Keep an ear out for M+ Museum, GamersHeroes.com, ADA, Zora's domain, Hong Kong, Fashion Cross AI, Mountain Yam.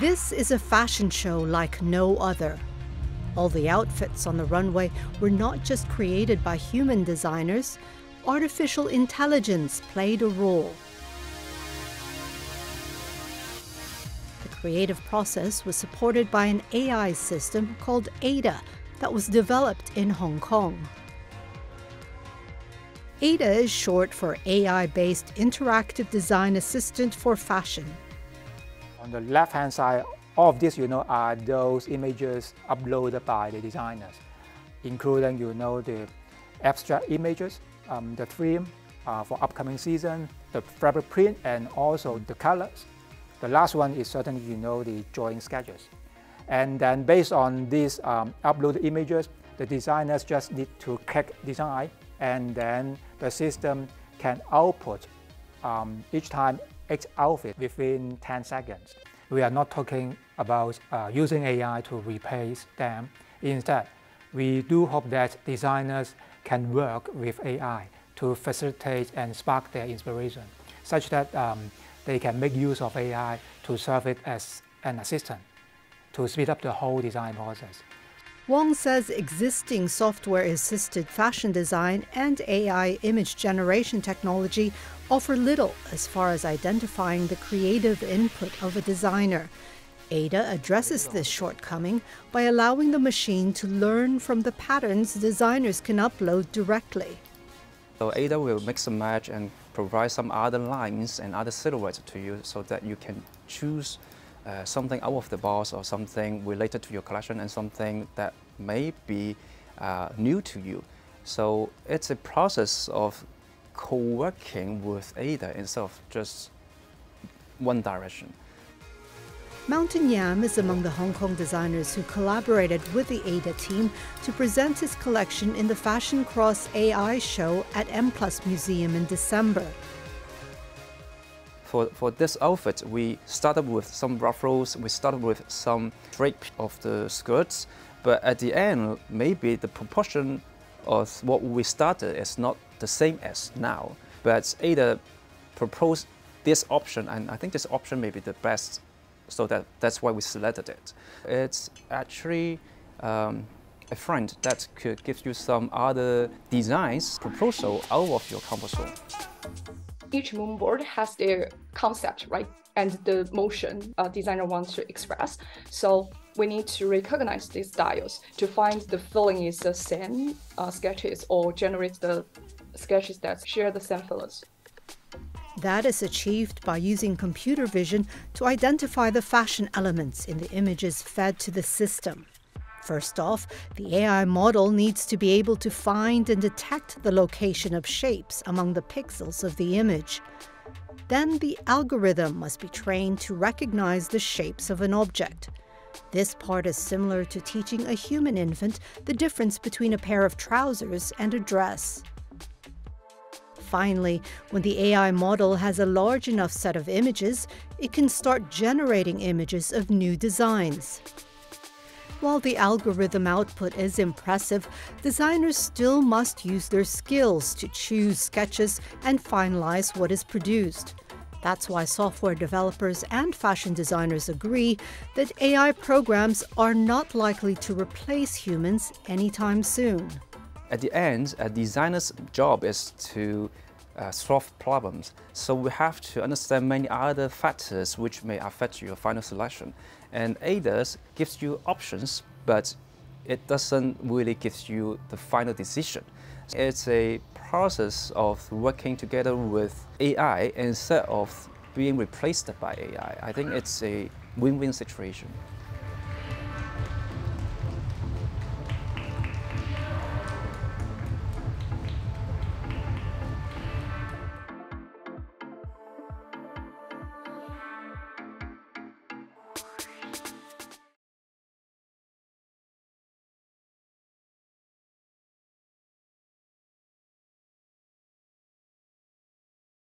This is a fashion show like no other. All the outfits on the runway were not just created by human designers. Artificial intelligence played a role. The creative process was supported by an AI system called ADA that was developed in Hong Kong. ADA is short for AI-based Interactive Design Assistant for Fashion. On the left-hand side, all of this, are those images uploaded by the designers, including, the abstract images, the theme for upcoming season, the fabric print, and also the colors. The last one is certainly, the drawing sketches. And then based on these uploaded images, the designers just need to click design, and then the system can output each time each outfit within 10 seconds. We are not talking about using AI to replace them. Instead, we do hope that designers can work with AI to facilitate and spark their inspiration, such that they can make use of AI to serve it as an assistant, to speed up the whole design process. Wong says existing software-assisted fashion design and AI image generation technology offer little as far as identifying the creative input of a designer. ADA addresses this shortcoming by allowing the machine to learn from the patterns designers can upload directly. So ADA will mix and match and provide some other lines and other silhouettes to you so that you can choose something out of the box or something related to your collection and something that may be new to you. So it's a process of co-working with ADA instead of just one direction. Mountain Yam is among the Hong Kong designers who collaborated with the ADA team to present his collection in the Fashion Cross AI show at M+ Museum in December. For this outfit, we started with some ruffles, we started with some drape of the skirts, but at the end, maybe the proportion of what we started is not the same as now. But Ada proposed this option, and I think this option may be the best, so that's why we selected it. It's actually a friend that could give you some other designs, proposal out of your comfort zone. Each moon board has their concept, right? And the motion designer wants to express. So we need to recognize these styles to find the feeling is the same sketches or generate the sketches that share the same feelings. That is achieved by using computer vision to identify the fashion elements in the images fed to the system. First off, the AI model needs to be able to find and detect the location of shapes among the pixels of the image. Then the algorithm must be trained to recognize the shapes of an object. This part is similar to teaching a human infant the difference between a pair of trousers and a dress. Finally, when the AI model has a large enough set of images, it can start generating images of new designs. While the algorithm output is impressive, designers still must use their skills to choose sketches and finalize what is produced. That's why software developers and fashion designers agree that AI programs are not likely to replace humans anytime soon. At the end, a designer's job is to solve problems. So we have to understand many other factors which may affect your final selection. And ADA gives you options, but it doesn't really give you the final decision. It's a process of working together with AI instead of being replaced by AI. I think it's a win-win situation.